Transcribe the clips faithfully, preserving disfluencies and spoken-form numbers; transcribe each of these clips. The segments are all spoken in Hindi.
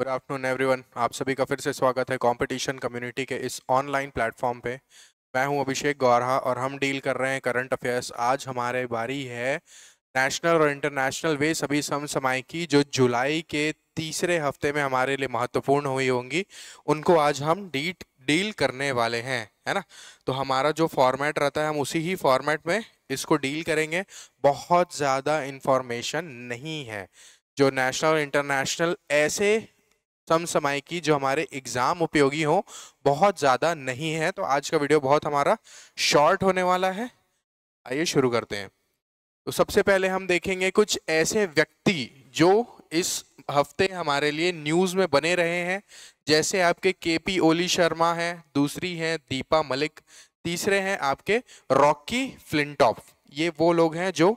गुड आफ्टरनून एवरीवन, आप सभी का फिर से स्वागत है कंपटीशन कम्युनिटी के इस ऑनलाइन प्लेटफॉर्म पे। मैं हूं अभिषेक गौरहा और हम डील कर रहे हैं करंट अफेयर्स। आज हमारे बारी है नेशनल और इंटरनेशनल वे सभी समसामयिक की जो जुलाई के तीसरे हफ्ते में हमारे लिए महत्वपूर्ण हुई होंगी, उनको आज हम डीट डील करने वाले हैं, है ना। तो हमारा जो फॉर्मेट रहता है हम उसी ही फॉर्मेट में इसको डील करेंगे। बहुत ज़्यादा इन्फॉर्मेशन नहीं है जो नेशनल और इंटरनेशनल ऐसे समसामयिकी जो हमारे एग्ज़ाम उपयोगी हो, बहुत ज़्यादा नहीं है। तो आज का वीडियो बहुत हमारा शॉर्ट होने वाला है। आइए शुरू करते हैं। तो सबसे पहले हम देखेंगे कुछ ऐसे व्यक्ति जो इस हफ्ते हमारे लिए न्यूज़ में बने रहे हैं, जैसे आपके केपी ओली शर्मा हैं, दूसरी हैं दीपा मलिक, तीसरे हैं आपके रॉकी फ्लिंटॉफ। ये वो लोग हैं जो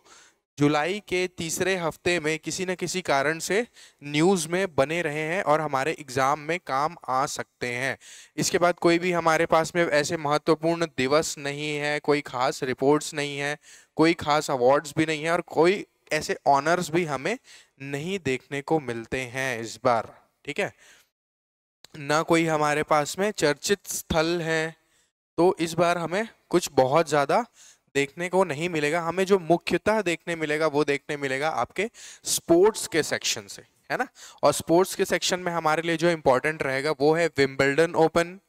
जुलाई के तीसरे हफ्ते में किसी न किसी कारण से न्यूज़ में बने रहे हैं और हमारे एग्ज़ाम में काम आ सकते हैं। इसके बाद कोई भी हमारे पास में ऐसे महत्वपूर्ण दिवस नहीं है, कोई ख़ास रिपोर्ट्स नहीं है, कोई ख़ास अवार्ड्स भी नहीं है और कोई ऐसे ऑनर्स भी हमें नहीं देखने को मिलते हैं इस बार, ठीक है ना। कोई हमारे पास में चर्चित स्थल हैं, तो इस बार हमें कुछ बहुत ज़्यादा देखने को नहीं मिलेगा। हमें जो मुख्यतः देखने मिलेगा वो देखने मिलेगा आपके स्पोर्ट्स के सेक्शन से, है ना। और स्पोर्ट्स के सेक्शन में हमारे लिए जो इम्पोर्टेंट रहेगा वो है विंबलडन ओपन,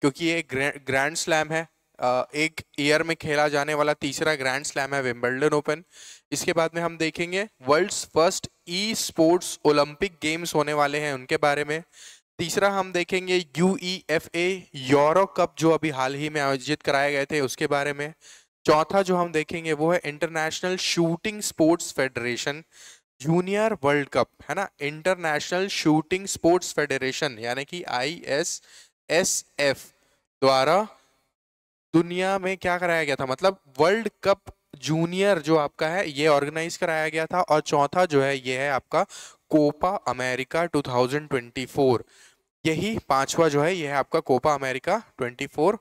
क्योंकि ये ग्रैंड स्लैम है, एक ईयर में खेला जाने वाला तीसरा ग्रैंड स्लैम है विंबलडन ओपन। इसके बाद में हम देखेंगे world's first esports Olympic games होने वाले हैं, उनके बारे में। तीसरा हम देखेंगे यूईएफए यूरो कप जो अभी हाल ही में आयोजित कराए गए थे, उसके बारे में। चौथा जो हम देखेंगे वो है international shooting sports federation junior world cup, है ना। इंटरनेशनल शूटिंग स्पोर्ट्स फेडरेशन यानी कि आईएसएसएफ द्वारा दुनिया में क्या कराया गया था, मतलब वर्ल्ड कप जूनियर जो आपका है ये ऑर्गेनाइज कराया गया था। और चौथा जो है ये है आपका कोपा अमेरिका दो हज़ार चौबीस। यही पांचवा जो है ये है आपका कोपा अमेरिका चौबीस।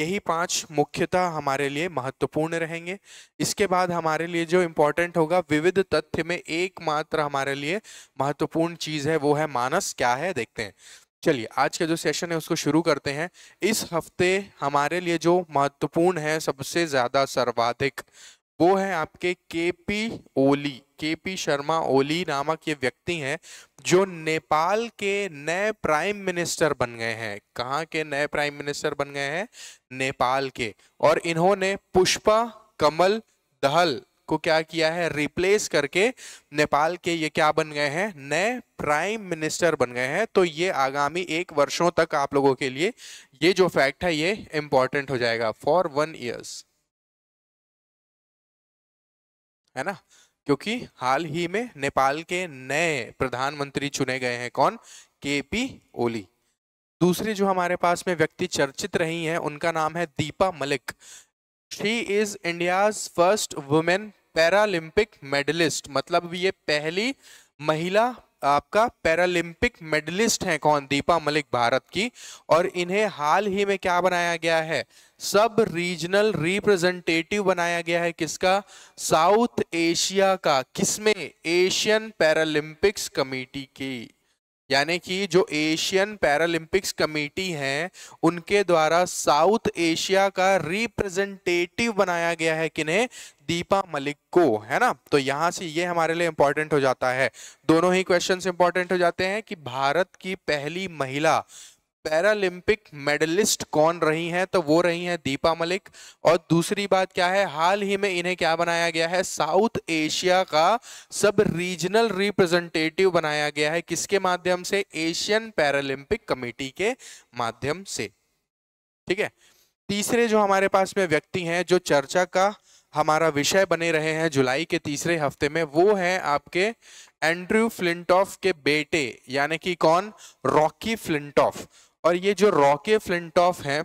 यही पांच मुख्यतः हमारे लिए महत्वपूर्ण रहेंगे। इसके बाद हमारे लिए जो इम्पोर्टेंट होगा, विविध तथ्य में एकमात्र हमारे लिए महत्वपूर्ण चीज़ है वो है मानस। क्या है देखते हैं। चलिए आज का जो सेशन है उसको शुरू करते हैं। इस हफ्ते हमारे लिए जो महत्वपूर्ण है सबसे ज़्यादा सर्वाधिक वो है आपके केपी ओली, केपी शर्मा ओली नामक ये व्यक्ति हैं जो नेपाल के नए प्राइम मिनिस्टर बन गए हैं। कहाँ के नए प्राइम मिनिस्टर बन गए हैं? नेपाल के। और इन्होंने पुष्पा कमल दहल को क्या किया है, रिप्लेस करके नेपाल के ये क्या बन गए हैं, नए प्राइम मिनिस्टर बन गए हैं। तो ये आगामी एक वर्षों तक आप लोगों के लिए ये जो फैक्ट है ये इम्पोर्टेंट हो जाएगा, फॉर वन ईयर्स, है ना। क्योंकि हाल ही में नेपाल के नए प्रधानमंत्री चुने गए हैं। कौन? केपी ओली। दूसरे जो हमारे पास में व्यक्ति चर्चित रही हैं उनका नाम है Deepa Malik. She is India's first women paralympic medallist, मतलब ये पहली महिला आपका पैरालंपिक मेडलिस्ट हैं। कौन? दीपा मलिक, भारत की। और इन्हें हाल ही में क्या बनाया गया है, सब रीजनल रिप्रेजेंटेटिव बनाया गया है। किसका? साउथ एशिया का। किसमें? एशियन पैरालंपिक्स कमेटी की, यानी कि जो एशियन पैरालंपिक्स कमेटी है उनके द्वारा साउथ एशिया का रिप्रेजेंटेटिव बनाया गया है। किन्हें? दीपा मलिक को, है ना। तो यहाँ से ये हमारे लिए इम्पोर्टेंट हो जाता है, दोनों ही क्वेश्चंस इम्पोर्टेंट हो जाते हैं कि भारत की पहली महिला पैरालंपिक मेडलिस्ट कौन रही हैं, तो वो रही हैं दीपा मलिक। और दूसरी बात क्या है, हाल ही में इन्हें क्या बनाया गया है, साउथ एशिया का सब रीजनल रिप्रेजेंटेटिव बनाया गया है। किसके माध्यम से? एशियन पैरालंपिक कमेटी के माध्यम से, ठीक है। तीसरे जो हमारे पास में व्यक्ति हैं जो चर्चा का हमारा विषय बने रहे हैं जुलाई के तीसरे हफ्ते में, वो हैं आपके एंड्रयू फ्लिंटॉफ के बेटे, यानी कि कौन? Rocky Flintoff. और ये जो रॉकी फ्लिंटॉफ हैं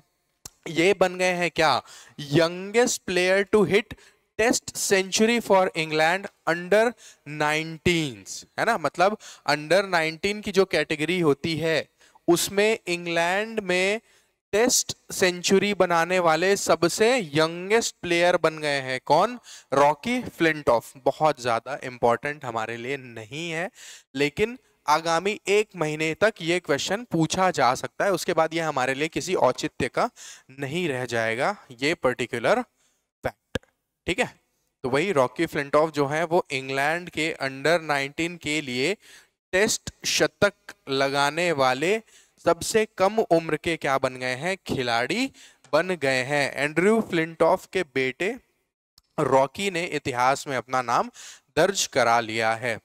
ये बन गए हैं क्या, youngest player to hit test century for England under nineteen, है ना। मतलब अंडर नाइनटीन की जो कैटेगरी होती है उसमें इंग्लैंड में टेस्ट सेंचुरी बनाने वाले सबसे यंगेस्ट प्लेयर बन गए हैं। कौन? Rocky Flintoff. बहुत ज़्यादा इम्पोर्टेंट हमारे लिए नहीं है, लेकिन आगामी एक महीने तक ये क्वेश्चन पूछा जा सकता है, उसके बाद ये हमारे लिए किसी औचित्य का नहीं रह जाएगा ये पर्टिकुलर फैक्ट। ठीक है, तो वही रॉकी फ्लिंटॉफ जो है वो इंग्लैंड के अंडर नाइनटीन के लिए टेस्ट शतक लगाने वाले सबसे कम उम्र के क्या बन गए हैं, खिलाड़ी बन गए हैं। एंड्रयू फ्लिंटॉफ के बेटे रॉकी ने इतिहास में अपना नाम दर्ज करा लिया है।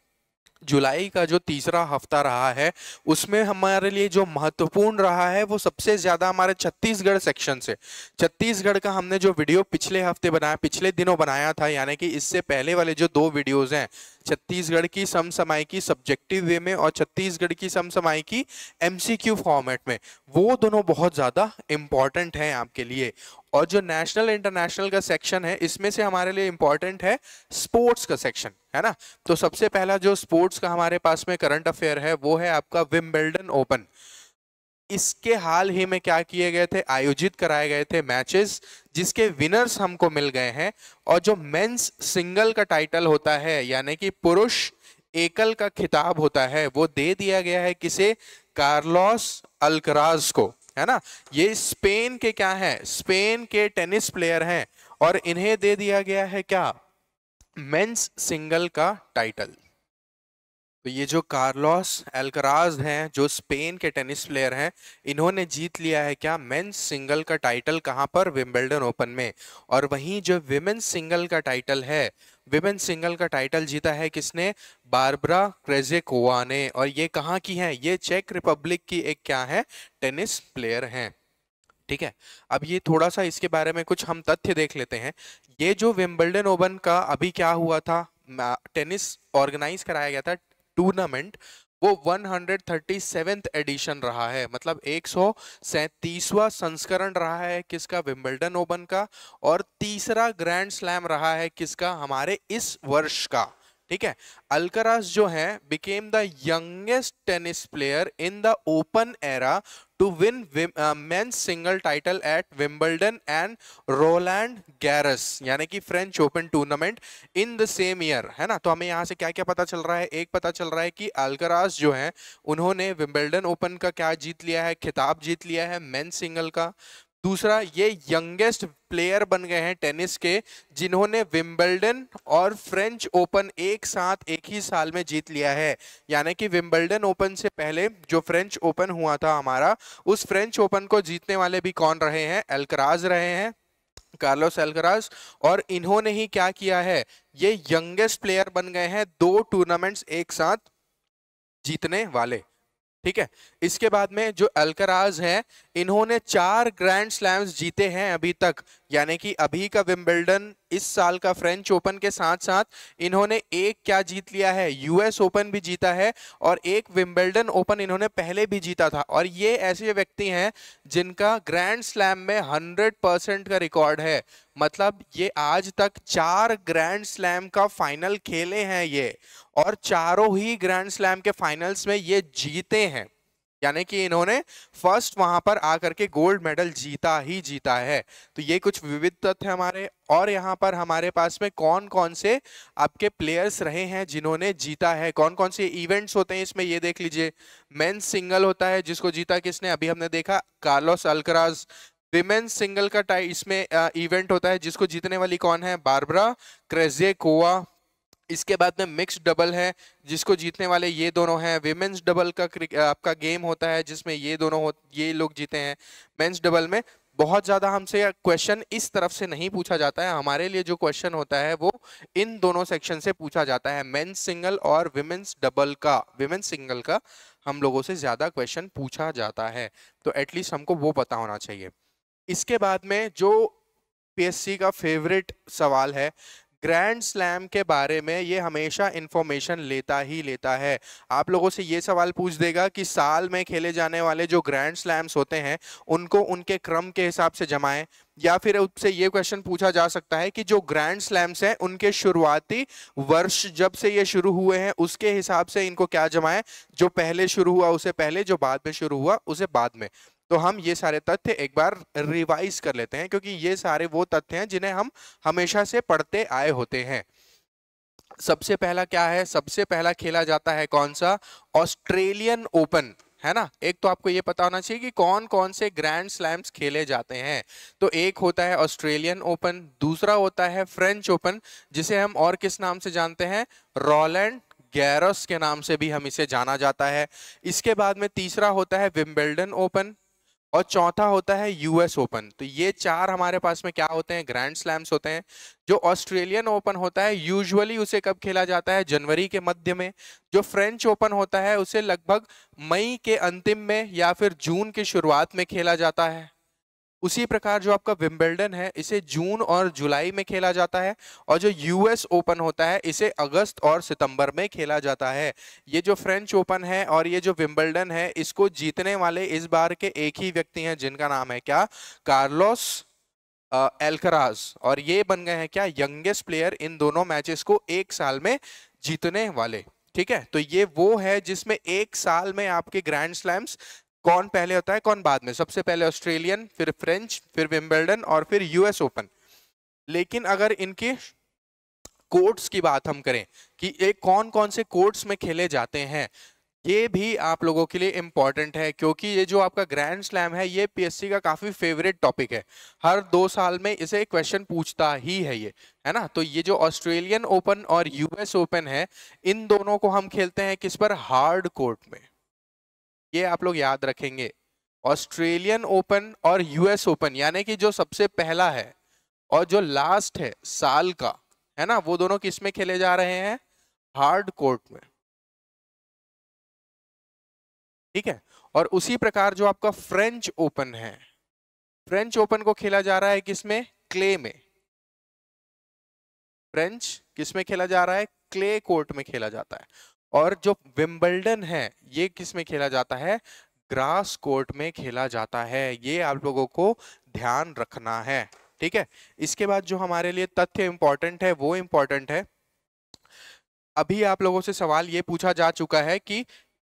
जुलाई का जो तीसरा हफ्ता रहा है उसमें हमारे लिए जो महत्वपूर्ण रहा है वो सबसे ज्यादा हमारे छत्तीसगढ़ सेक्शन से, छत्तीसगढ़ का हमने जो वीडियो पिछले हफ्ते बनाया, पिछले दिनों बनाया था, यानी कि इससे पहले वाले जो दो वीडियोस हैं, छत्तीसगढ़ की समसामयिकी सब्जेक्टिव वे में और छत्तीसगढ़ की समसामयिकी एमसीक्यू फॉर्मेट में, वो दोनों बहुत ज़्यादा इम्पॉर्टेंट हैं आपके लिए। और जो नेशनल इंटरनेशनल का सेक्शन है इसमें से हमारे लिए इम्पॉर्टेंट है स्पोर्ट्स का सेक्शन, है ना। तो सबसे पहला जो स्पोर्ट्स का हमारे पास में करंट अफेयर है वो है आपका विंबलडन ओपन। इसके हाल ही में क्या किए गए थे, आयोजित कराए गए थे मैचेस, जिसके विनर्स हमको मिल गए हैं। और जो मेंस सिंगल का टाइटल होता है, यानी कि पुरुष एकल का खिताब होता है, वो दे दिया गया है किसे, कार्लोस अल्काराज़ को, है ना। ये स्पेन के क्या है, स्पेन के टेनिस प्लेयर हैं और इन्हें दे दिया गया है क्या, मेंस सिंगल का टाइटल। तो ये जो कार्लोस अल्काराज़ हैं जो स्पेन के टेनिस प्लेयर हैं, इन्होंने जीत लिया है क्या, मेंस सिंगल का टाइटल, कहाँ पर, विंबलडन ओपन में। और वहीं जो विमेन सिंगल का टाइटल है, विमेन सिंगल का टाइटल जीता है किसने, बारबरा क्रेजिकोवा ने। और ये कहाँ की हैं, ये चेक रिपब्लिक की एक क्या है, टेनिस प्लेयर हैं। ठीक है, अब ये थोड़ा सा इसके बारे में कुछ हम तथ्य देख लेते हैं। ये जो विंबलडन ओपन का अभी क्या हुआ था, टेनिस ऑर्गेनाइज कराया गया था टूर्नामेंट, वो एक सौ सैंतीसवां एडिशन रहा है, मतलब एक सौ सैंतीसवां संस्करण रहा है किसका, विंबलडन ओपन का। और तीसरा ग्रैंड स्लैम रहा है किसका, हमारे इस वर्ष का। ठीक है, अल्काराज़ जो है became the youngest tennis player in the open era to win men's single title at Wimbledon and Roland Garros, यानी कि French open tournament, in the same year, है ना। तो हमें यहाँ से क्या क्या पता चल रहा है, एक पता चल रहा है कि अल्काराज़ जो है उन्होंने विंबलडन ओपन का क्या जीत लिया है, खिताब जीत लिया है मेंस सिंगल का। दूसरा, ये यंगेस्ट प्लेयर बन गए हैं टेनिस के जिन्होंने विंबलडन और फ्रेंच ओपन एक साथ एक ही साल में जीत लिया है, यानी कि विंबलडन ओपन से पहले जो फ्रेंच ओपन हुआ था हमारा, उस फ्रेंच ओपन को जीतने वाले भी कौन रहे हैं, अल्काराज़ रहे हैं, कार्लोस अल्काराज़। और इन्होंने ही क्या किया है, ये यंगेस्ट प्लेयर बन गए हैं दो टूर्नामेंट्स एक साथ जीतने वाले। ठीक है, इसके बाद में जो अल्काराज़ हैं इन्होंने चार ग्रैंड स्लैम्स जीते हैं अभी तक, यानी कि अभी का विंबलडन, इस साल का फ्रेंच ओपन के साथ साथ इन्होंने एक क्या जीत लिया है, यूएस ओपन भी जीता है और एक विंबलडन ओपन इन्होंने पहले भी जीता था। और ये ऐसे व्यक्ति हैं जिनका ग्रैंड स्लैम में हंड्रेड परसेंट का रिकॉर्ड है, मतलब ये आज तक चार ग्रैंड स्लैम का फाइनल खेले हैं ये, और चारों ही ग्रैंड स्लैम के फाइनल्स में ये जीते हैं, यानी कि इन्होंने फर्स्ट वहां पर आकर के गोल्ड मेडल जीता ही जीता है। तो ये कुछ विविध तथ्य हमारे। और यहाँ पर हमारे पास में कौन कौन से आपके प्लेयर्स रहे हैं जिन्होंने जीता है, कौन कौन से इवेंट्स होते हैं इसमें, ये देख लीजिए। मेंस सिंगल होता है जिसको जीता किसने, अभी हमने देखा कार्लोस अल्काराज़। विमेन सिंगल का टाइ इसमें इवेंट होता है जिसको जीतने वाली कौन है, बारबरा क्रेजिकोवा। इसके बाद में मिक्स्ड डबल है जिसको जीतने वाले ये दोनों हैं। विमेंस डबल का आपका गेम होता है जिसमें ये दोनों हो, ये लोग जीते हैं। मेंस डबल में बहुत ज़्यादा हमसे क्वेश्चन इस तरफ से नहीं पूछा जाता है, हमारे लिए जो क्वेश्चन होता है वो इन दोनों सेक्शन से पूछा जाता है, मेंस सिंगल और विमेंस डबल का। विमेंस सिंगल का हम लोगों से ज़्यादा क्वेश्चन पूछा जाता है, तो एटलीस्ट हमको वो पता होना चाहिए। इसके बाद में जो पीएससी का फेवरेट सवाल है, ग्रैंड स्लैम के बारे में ये हमेशा इन्फॉर्मेशन लेता ही लेता है। आप लोगों से ये सवाल पूछ देगा कि साल में खेले जाने वाले जो ग्रैंड स्लैम्स होते हैं उनको उनके क्रम के हिसाब से जमाएं, या फिर उससे ये क्वेश्चन पूछा जा सकता है कि जो ग्रैंड स्लैम्स हैं उनके शुरुआती वर्ष जब से ये शुरू हुए हैं उसके हिसाब से इनको क्या जमाएं, जो पहले शुरू हुआ उसे पहले, जो बाद में शुरू हुआ उसे बाद में। तो हम ये सारे तथ्य एक बार रिवाइज कर लेते हैं, क्योंकि ये सारे वो तथ्य हैं जिन्हें हम हमेशा से पढ़ते आए होते हैं। सबसे पहला क्या है, सबसे पहला खेला जाता है कौन सा, ऑस्ट्रेलियन ओपन, है ना। एक तो आपको ये पता होना चाहिए कि कौन कौन से ग्रैंड स्लैम्स खेले जाते हैं। तो एक होता है ऑस्ट्रेलियन ओपन, दूसरा होता है फ्रेंच ओपन, जिसे हम और किस नाम से जानते हैं, रोलैंड गैरोस के नाम से भी हम इसे जाना जाता है। इसके बाद में तीसरा होता है विंबलडन ओपन और चौथा होता है यूएस ओपन। तो ये चार हमारे पास में क्या होते हैं, ग्रैंड स्लैम्स होते हैं। जो ऑस्ट्रेलियन ओपन होता है यूजुअली उसे कब खेला जाता है, जनवरी के मध्य में। जो फ्रेंच ओपन होता है उसे लगभग मई के अंतिम में या फिर जून की शुरुआत में खेला जाता है। उसी प्रकार जो आपका विंबलडन है इसे जून और जुलाई में खेला जाता है, और जो यूएस ओपन होता है इसे अगस्त और सितंबर में खेला जाता है। ये जो फ्रेंच ओपन है और ये जो विंबलडन है, इसको जीतने वाले इस बार के एक ही व्यक्ति हैं, जिनका नाम है क्या, कार्लोस अल्काराज़, और ये बन गए हैं क्या यंगेस्ट प्लेयर इन दोनों मैचेस को एक साल में जीतने वाले। ठीक है, तो ये वो है जिसमें एक साल में आपके ग्रैंड स्लैम्स कौन पहले होता है कौन बाद में। सबसे पहले ऑस्ट्रेलियन, फिर फ्रेंच, फिर विंबलडन और फिर यूएस ओपन। लेकिन अगर इनके कोर्ट्स की बात हम करें कि एक कौन कौन से कोर्ट्स में खेले जाते हैं, ये भी आप लोगों के लिए इम्पॉर्टेंट है, क्योंकि ये जो आपका ग्रैंड स्लैम है ये पीएससी का काफ़ी फेवरेट टॉपिक है। हर दो साल में इसे क्वेश्चन पूछता ही है ये, है ना। तो ये जो ऑस्ट्रेलियन ओपन और यूएस ओपन है, इन दोनों को हम खेलते हैं किस पर, हार्ड कोर्ट में। ये आप लोग याद रखेंगे, ऑस्ट्रेलियन ओपन और यूएस ओपन, यानी कि जो सबसे पहला है और जो लास्ट है साल का, है ना, वो दोनों किसमें खेले जा रहे हैं, हार्ड कोर्ट में। ठीक है, और उसी प्रकार जो आपका फ्रेंच ओपन है, फ्रेंच ओपन को खेला जा रहा है किसमें, क्ले में। फ्रेंच किसमें खेला जा रहा है, क्ले कोर्ट में खेला जाता है। और जो विंबलडन है ये किसमें खेला जाता है, ग्रास कोर्ट में खेला जाता है। ये आप लोगों को ध्यान रखना है। ठीक है, इसके बाद जो हमारे लिए तथ्य इंपॉर्टेंट है वो इंपॉर्टेंट है। अभी आप लोगों से सवाल ये पूछा जा चुका है कि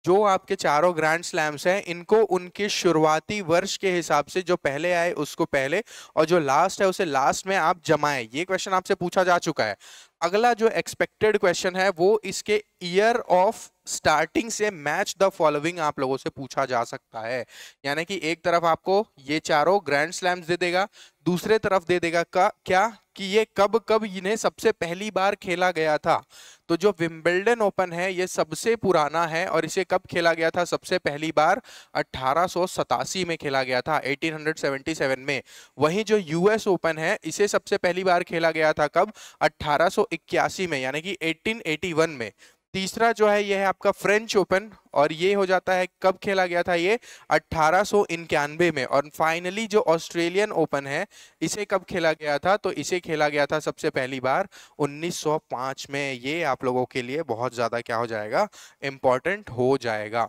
जो आपके चारों ग्रैंड स्लैम्स हैं इनको उनके शुरुआती वर्ष के हिसाब से, जो पहले आए उसको पहले और जो लास्ट है उसे लास्ट में आप जमाएं। ये क्वेश्चन आपसे पूछा जा चुका है। अगला जो एक्सपेक्टेड क्वेश्चन है वो इसके ईयर ऑफ स्टार्टिंग से मैच द फॉलोइंग आप लोगों से पूछा जा सकता है। यानी कि एक तरफ आपको ये चारों ग्रैंड स्लैम्स दे देगा, दूसरे तरफ दे देगा का क्या कि ये कब कब इन्हें सबसे पहली बार खेला गया था। तो जो विंबलडन ओपन है ये सबसे पुराना है और इसे कब खेला गया था सबसे पहली बार, अठारह सौ सतासी में खेला गया था, अठारह सौ सतहत्तर में। वहीं जो यूएस ओपन है इसे सबसे पहली बार खेला गया था कब, अठारह सौ इक्यासी में, यानी कि अठारह सौ इक्यासी में। तीसरा जो है यह है आपका फ्रेंच ओपन और ये हो जाता है कब खेला गया था, ये अट्ठारह सौ इक्यानवे में। और फाइनली जो ऑस्ट्रेलियन ओपन है इसे कब खेला गया था, तो इसे खेला गया था सबसे पहली बार उन्नीस सौ पाँच में। ये आप लोगों के लिए बहुत ज़्यादा क्या हो जाएगा, इम्पॉर्टेंट हो जाएगा।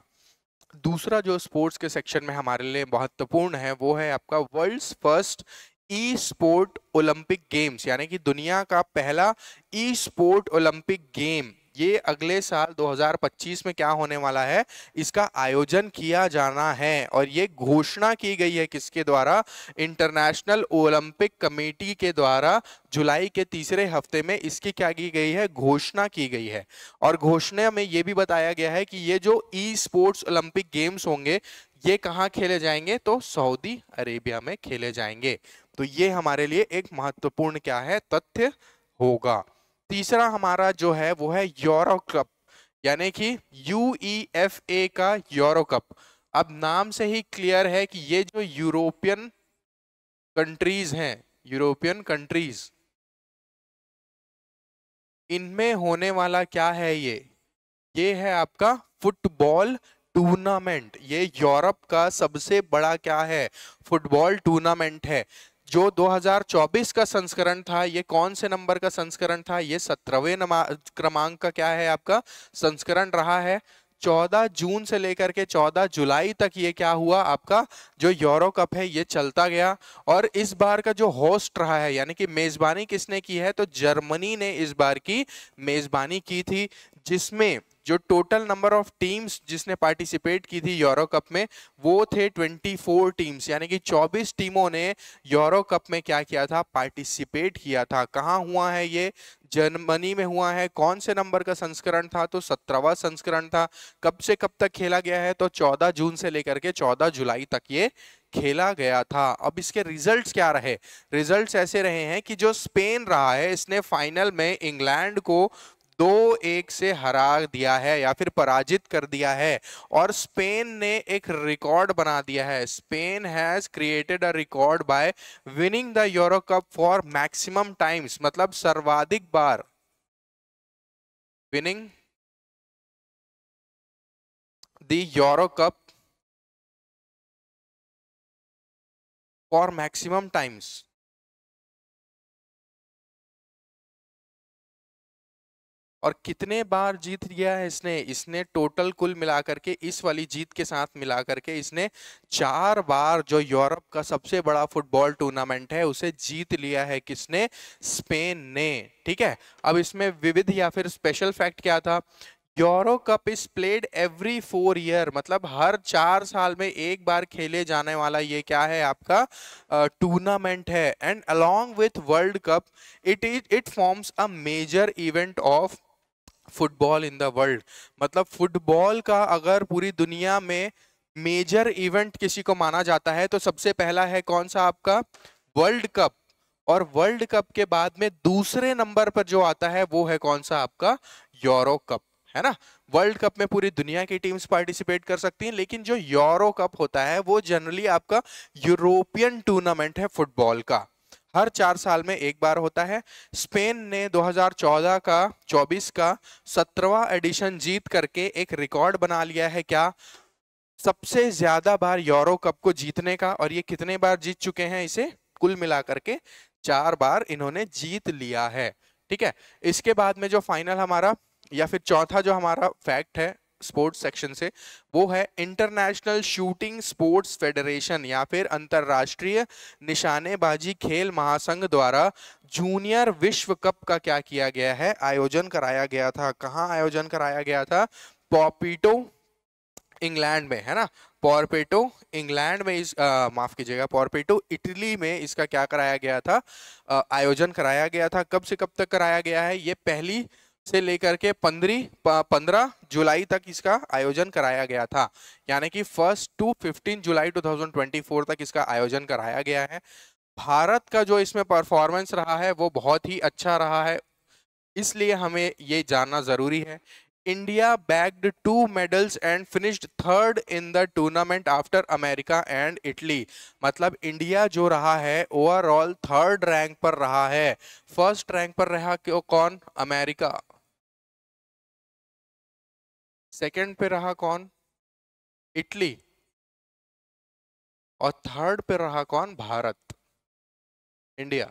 दूसरा जो स्पोर्ट्स के सेक्शन में हमारे लिए महत्वपूर्ण है वो है आपका world first e sport Olympic games, यानी कि दुनिया का पहला ई स्पोर्ट ओलंपिक गेम। ये अगले साल दो हज़ार पच्चीस में क्या होने वाला है, इसका आयोजन किया जाना है। और ये घोषणा की गई है किसके द्वारा, इंटरनेशनल ओलंपिक कमेटी के द्वारा। जुलाई के तीसरे हफ्ते में इसकी क्या की गई है, घोषणा की गई है। और घोषणा में ये भी बताया गया है कि ये जो ई स्पोर्ट्स ओलंपिक गेम्स होंगे ये कहाँ खेले जाएंगे, तो सऊदी अरेबिया में खेले जाएंगे। तो ये हमारे लिए एक महत्वपूर्ण क्या है, तथ्य होगा। तीसरा हमारा जो है वो है यूरो कप, यानी कि यूईएफए का यूरो कप। अब नाम से ही क्लियर है कि ये जो यूरोपियन कंट्रीज हैं, यूरोपियन कंट्रीज, इनमें होने वाला क्या है, ये ये है आपका फुटबॉल टूर्नामेंट। ये यूरोप का सबसे बड़ा क्या है, फुटबॉल टूर्नामेंट है। जो दो हज़ार चौबीस का संस्करण था ये कौन से नंबर का संस्करण था, ये सत्रहवें क्रमांक का क्या है आपका संस्करण रहा है। चौदह जून से लेकर के चौदह जुलाई तक ये क्या हुआ आपका जो यूरो कप है ये चलता गया। और इस बार का जो होस्ट रहा है यानी कि मेज़बानी किसने की है, तो जर्मनी ने इस बार की मेज़बानी की थी, जिसमें जो टोटल नंबर ऑफ टीम्स जिसने पार्टिसिपेट की थी यूरो कप में वो थे चौबीस टीम्स, यानी कि चौबीस टीमों ने यूरो कप में क्या किया था, पार्टिसिपेट किया था। कहाँ हुआ है ये, जर्मनी में हुआ है। कौन से नंबर का संस्करण था, तो सत्रहवां संस्करण था। कब से कब तक खेला गया है, तो चौदह जून से लेकर के चौदह जुलाई तक ये खेला गया था। अब इसके रिजल्ट्स क्या रहे, रिजल्ट्स ऐसे रहे हैं कि जो स्पेन रहा है इसने फाइनल में इंग्लैंड को दो एक से हरा दिया है या फिर पराजित कर दिया है, और स्पेन ने एक रिकॉर्ड बना दिया है। Spain has created a record by winning the euro cup for maximum times, मतलब सर्वाधिक बार winning the euro cup for maximum times. और कितने बार जीत गया है इसने, इसने टोटल कुल मिलाकर के इस वाली जीत के साथ मिलाकर के इसने चार बार जो यूरोप का सबसे बड़ा फुटबॉल टूर्नामेंट है उसे जीत लिया है। किसने, स्पेन ने। ठीक है, अब इसमें विविध या फिर स्पेशल फैक्ट क्या था, euro cup is played every four year, मतलब हर चार साल में एक बार खेले जाने वाला ये क्या है आपका टूर्नामेंट है। And along with world cup it is it forms a major event of football in the world, मतलब फुटबॉल का अगर पूरी दुनिया में मेजर इवेंट किसी को माना जाता है तो सबसे पहला है कौन सा आपका वर्ल्ड कप, और वर्ल्ड कप के बाद में दूसरे नंबर पर जो आता है वो है कौन सा आपका यूरो कप, है ना। वर्ल्ड कप में पूरी दुनिया की टीम्स पार्टिसिपेट कर सकती हैं, लेकिन जो यूरो कप होता है वो जनरली आपका यूरोपियन टूर्नामेंट है फुटबॉल का, हर चार साल में एक बार होता है। स्पेन ने दो हज़ार चौदह का चौबीस का सत्रहवां एडिशन जीत करके एक रिकॉर्ड बना लिया है क्या, सबसे ज्यादा बार यूरो कप को जीतने का, और ये कितने बार जीत चुके हैं इसे, कुल मिलाकर के चार बार इन्होंने जीत लिया है। ठीक है, इसके बाद में जो फाइनल हमारा या फिर चौथा जो हमारा फैक्ट है स्पोर्ट्स सेक्शन से वो है इंटरनेशनल शूटिंग स्पोर्ट्स फेडरेशन या फिर अंतर्राष्ट्रीय निशानेबाजी खेल महासंघ द्वारा जूनियर विश्व कप का क्या किया गया है, आयोजन कराया गया था। कहाँ आयोजन कराया गया था, पॉर्पेटो इंग्लैंड में, है ना, पॉर्पेटो इंग्लैंड में इस माफ कीजिएगा पॉर्पेटो इटली में इसका क्या कराया गया था, आ, आयोजन कराया गया था। कब से कब तक कराया गया है, ये पहली से लेकर के पंद्रह पंद्रह जुलाई तक इसका आयोजन कराया गया था, यानी कि फर्स्ट टू फिफ्टीन जुलाई दो हज़ार चौबीस तक इसका आयोजन कराया गया है। भारत का जो इसमें परफॉर्मेंस रहा है वो बहुत ही अच्छा रहा है, इसलिए हमें ये जानना जरूरी है। India bagged two medals and finished third in the tournament after America and Italy, मतलब इंडिया जो रहा है ओवरऑल थर्ड रैंक पर रहा है। फर्स्ट रैंक पर रहा क्यों, कौन, अमेरिका। सेकेंड पे रहा कौन, इटली, और थर्ड पे रहा कौन, भारत, इंडिया,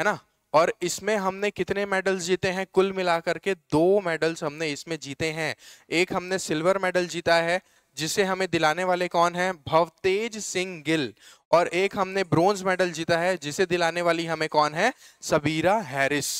है ना। और इसमें हमने कितने मेडल्स जीते हैं, कुल मिलाकर के दो मेडल्स हमने इसमें जीते हैं। एक हमने सिल्वर मेडल जीता है जिसे हमें दिलाने वाले कौन हैं, भवतेज सिंह गिल, और एक हमने ब्रोंज मेडल जीता है जिसे दिलाने वाली हमें कौन है, सबीरा हैरिस।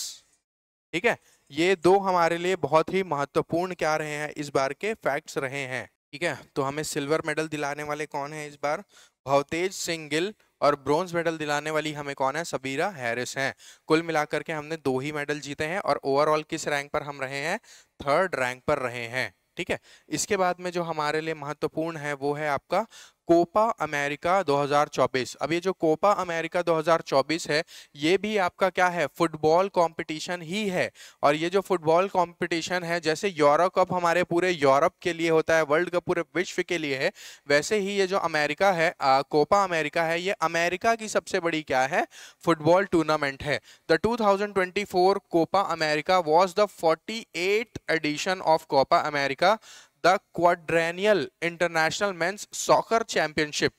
ठीक है, ये दो हमारे लिए बहुत ही महत्वपूर्ण क्या रहे हैं इस बार के फैक्ट्स रहे हैं। ठीक है, तो हमें सिल्वर मेडल दिलाने वाले कौन है इस बार, भवतेज सिंह गिल, और ब्रॉन्ज मेडल दिलाने वाली हमें कौन है, सबीरा हैरिस हैं। कुल मिलाकर के हमने दो ही मेडल जीते हैं, और ओवरऑल किस रैंक पर हम रहे हैं, थर्ड रैंक पर रहे हैं। ठीक है, इसके बाद में जो हमारे लिए महत्वपूर्ण है वो है आपका कोपा अमेरिका दो हज़ार चौबीस। अब ये जो कोपा अमेरिका दो हज़ार चौबीस है ये भी आपका क्या है, फुटबॉल कंपटीशन ही है। और ये जो फुटबॉल कंपटीशन है, जैसे यूरो कप हमारे पूरे यूरोप के लिए होता है, वर्ल्ड कप पूरे विश्व के लिए है, वैसे ही ये जो अमेरिका है, आ, कोपा अमेरिका है, ये अमेरिका की सबसे बड़ी क्या है, फुटबॉल टूर्नामेंट है। The two thousand twenty four Copa America was the forty eight edition of Copa America, The quadrennial international men's soccer championship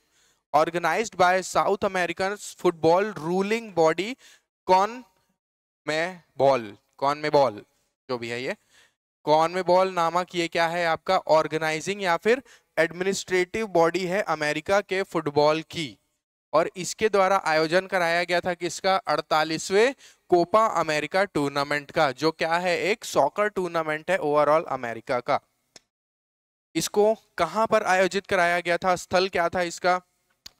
organized by South America's football ruling body CONMEBOL, CONMEBOL जो भी है ये CONMEBOL नामक ये क्या है आपका ऑर्गेनाइजिंग या फिर एडमिनिस्ट्रेटिव बॉडी है अमेरिका के फुटबॉल की, और इसके द्वारा आयोजन कराया गया था किसका, अड़तालीसवें कोपा अमेरिका टूर्नामेंट का, जो क्या है एक सॉकर टूर्नामेंट है ओवरऑल अमेरिका का। इसको कहां पर आयोजित कराया गया था, स्थल क्या था इसका,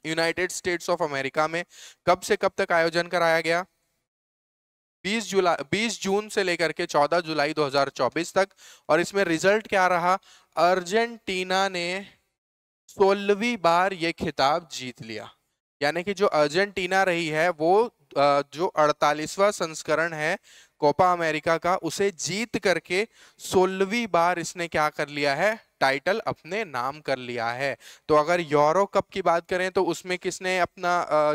यूनाइटेड स्टेट्स ऑफ अमेरिका में। कब से कब तक आयोजन कराया गया, बीस जुलाई बीस जून से लेकर के चौदह जुलाई दो हज़ार चौबीस तक। और इसमें रिजल्ट क्या रहा, अर्जेंटीना ने सोलहवीं बार ये खिताब जीत लिया, यानी कि जो अर्जेंटीना रही है वो जो अड़तालीसवां संस्करण है कोपा अमेरिका का उसे जीत करके सोलहवीं बार इसने क्या कर लिया है, टाइटल अपने नाम कर लिया है। तो अगर यूरो कप की बात करें तो उसमें किसने अपना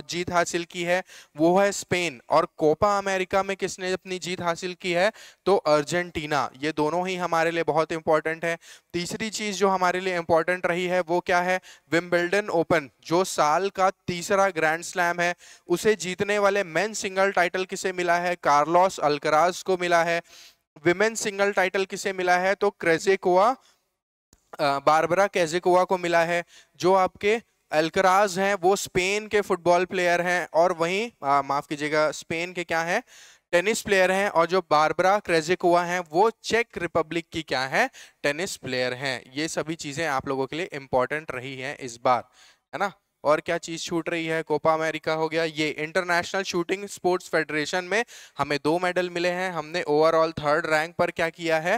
जीत हासिल की है, वो है स्पेन, और कोपा अमेरिका में किसने अपनी जीत हासिल की है, तो अर्जेंटीना। ये दोनों ही हमारे लिए बहुत इंपॉर्टेंट है। तीसरी चीज जो हमारे लिए इंपॉर्टेंट रही है वो क्या है, विंबलडन ओपन, जो साल का तीसरा ग्रैंड स्लैम है, उसे जीतने वाले मेन सिंगल टाइटल किसे मिला है, कार्लोस अल्काराज़ को मिला है। विमेन सिंगल टाइटल किसे मिला है, तो क्रेजिकोवा बारबरा क्रेजिकोवा को मिला है। जो आपके अल्काराज़ हैं वो स्पेन के फुटबॉल प्लेयर हैं, और वहीं माफ कीजिएगा स्पेन के क्या हैं, टेनिस प्लेयर हैं, और जो बारबरा क्रेजिकोवा हैं वो चेक रिपब्लिक की क्या हैं, टेनिस प्लेयर हैं। ये सभी चीज़ें आप लोगों के लिए इम्पॉर्टेंट रही हैं इस बार, है ना। और क्या चीज़ छूट रही है, कोपा अमेरिका हो गया। ये इंटरनेशनल शूटिंग स्पोर्ट्स फेडरेशन में हमें दो मेडल मिले हैं, हमने ओवरऑल थर्ड रैंक पर क्या किया है,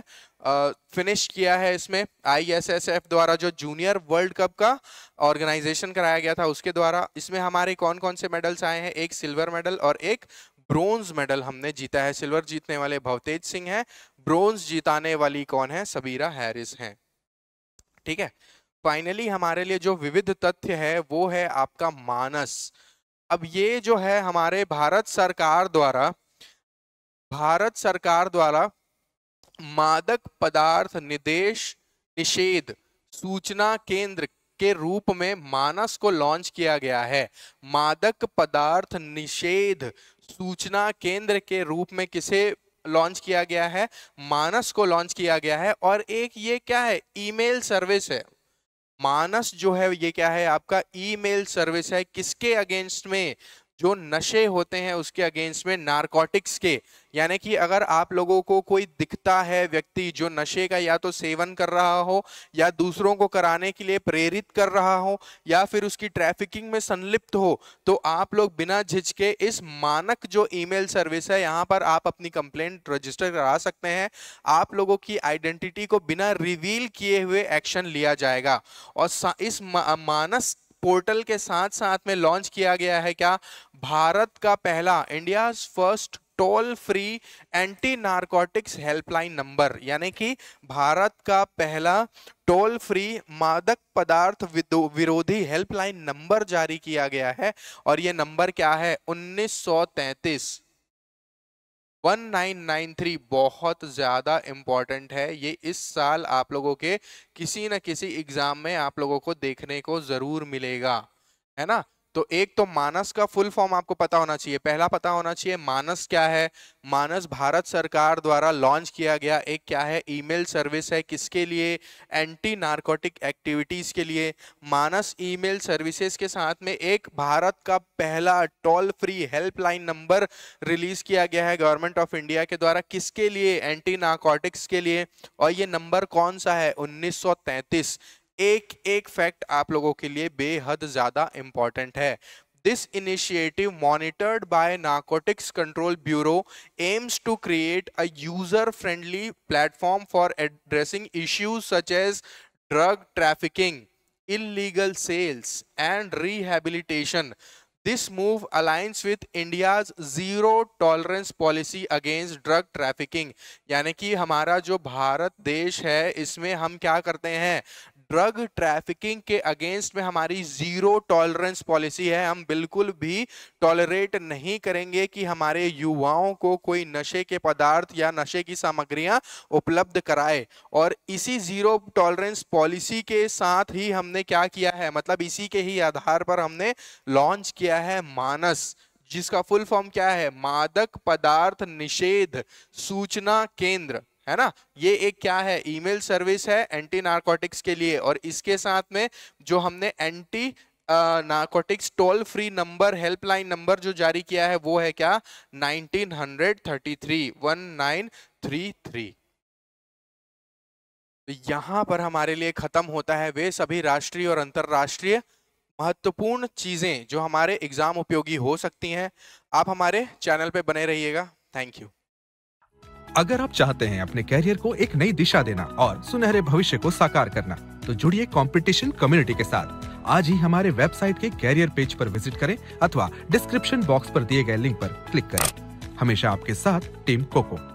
फिनिश किया है। इसमें आई एस एस एफ द्वारा जो जूनियर वर्ल्ड कप का ऑर्गेनाइजेशन कराया गया था उसके द्वारा इसमें हमारे कौन कौन से मेडल्स आए हैं, एक सिल्वर मेडल और एक ब्रोंज मेडल हमने जीता है। सिल्वर जीतने वाले भवतेज सिंह हैं, ब्रोंज जिताने वाली कौन है, सबीरा हैरिस हैं, ठीक है। फाइनली हमारे लिए जो विविध तथ्य है वो है आपका मानस। अब ये जो है हमारे भारत सरकार द्वारा भारत सरकार द्वारा मादक पदार्थ निदेश निषेध सूचना केंद्र के रूप में मानस को लॉन्च किया गया है। मादक पदार्थ निषेध सूचना केंद्र के रूप में किसे लॉन्च किया गया है, मानस को लॉन्च किया गया है। और एक ये क्या है, ईमेल सर्विस है। मानस जो है ये क्या है आपका ईमेल सर्विस है, किसके अगेंस्ट में, जो नशे होते हैं उसके अगेंस्ट में, नारकोटिक्स के। यानी कि अगर आप लोगों को कोई दिखता है व्यक्ति जो नशे का या तो सेवन कर रहा हो या दूसरों को कराने के लिए प्रेरित कर रहा हो या फिर उसकी ट्रैफिकिंग में संलिप्त हो, तो आप लोग बिना झिझके इस मानक जो ईमेल सर्विस है यहाँ पर आप अपनी कंप्लेंट रजिस्टर करा सकते हैं। आप लोगों की आइडेंटिटी को बिना रिवील किए हुए एक्शन लिया जाएगा। और इस मानस पोर्टल के साथ साथ में लॉन्च किया गया है क्या, भारत का पहला, India's first toll free anti narcotics helpline number, यानी कि भारत का पहला टोल फ्री मादक पदार्थ विरोधी हेल्पलाइन नंबर जारी किया गया है। और ये नंबर क्या है, उन्नीस सौ तैंतीस उन्नीस सौ तिरानवे। बहुत ज़्यादा इम्पॉर्टेंट है ये, इस साल आप लोगों के किसी न किसी एग्जाम में आप लोगों को देखने को ज़रूर मिलेगा, है ना। तो एक तो मानस का फुल फॉर्म आपको पता होना चाहिए, पहला पता होना चाहिए मानस क्या है। मानस भारत सरकार द्वारा लॉन्च किया गया एक क्या है, ईमेल सर्विस है, किसके लिए, एंटी नारकोटिक एक्टिविटीज़ के लिए। मानस ईमेल सर्विसेज के साथ में एक भारत का पहला toll free helpline number release किया गया है गवर्नमेंट ऑफ इंडिया के द्वारा, किसके लिए, एंटी नारकोटिक्स के लिए। और ये नंबर कौन सा है, उन्नीस सौ तैंतीस। एक एक फैक्ट आप लोगों के लिए बेहद ज़्यादा इम्पॉर्टेंट है। This initiative monitored by narcotics control bureau aims to create a user friendly platform for addressing issues such as drug trafficking, illegal sales and rehabilitation. This move aligns with India's zero tolerance policy against drug trafficking। यानी कि हमारा जो भारत देश है इसमें हम क्या करते हैं, ड्रग ट्रैफिकिंग के अगेंस्ट में हमारी जीरो टॉलरेंस पॉलिसी है। हम बिल्कुल भी टॉलरेट नहीं करेंगे कि हमारे युवाओं को कोई नशे के पदार्थ या नशे की सामग्रियां उपलब्ध कराए। और इसी जीरो टॉलरेंस पॉलिसी के साथ ही हमने क्या किया है, मतलब इसी के ही आधार पर हमने लॉन्च किया है मानस, जिसका फुल फॉर्म क्या है, मादक पदार्थ निषेध सूचना केंद्र, है ना। ये एक क्या है, ईमेल सर्विस है एंटी नारकोटिक्स के लिए। और इसके साथ में जो हमने anti narcotics toll free number, helpline number जो जारी किया है वो है क्या, नाइनटीन हंड्रेड थर्टी थ्री, यहां पर हमारे लिए खत्म होता है वे सभी राष्ट्रीय और अंतरराष्ट्रीय महत्वपूर्ण चीजें जो हमारे एग्जाम उपयोगी हो सकती हैं। आप हमारे चैनल पे बने रहिएगा। Thank you. अगर आप चाहते हैं अपने कैरियर को एक नई दिशा देना और सुनहरे भविष्य को साकार करना, तो जुड़िए कॉम्पिटिशन कम्युनिटी के साथ। आज ही हमारे वेबसाइट के कैरियर पेज पर विजिट करें अथवा डिस्क्रिप्शन बॉक्स पर दिए गए लिंक पर क्लिक करें। हमेशा आपके साथ टीम कोको।